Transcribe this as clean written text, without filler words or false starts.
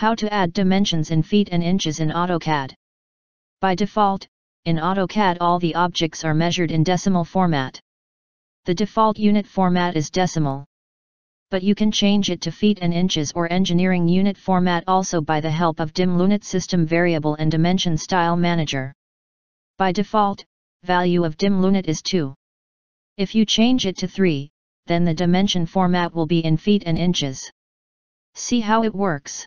How to add dimensions in feet and inches in AutoCAD. By default, in AutoCAD all the objects are measured in decimal format. The default unit format is decimal. But you can change it to feet and inches or engineering unit format also by the help of DimLunit System Variable and Dimension Style Manager. By default, value of DimLunit is 2. If you change it to 3, then the dimension format will be in feet and inches. See how it works.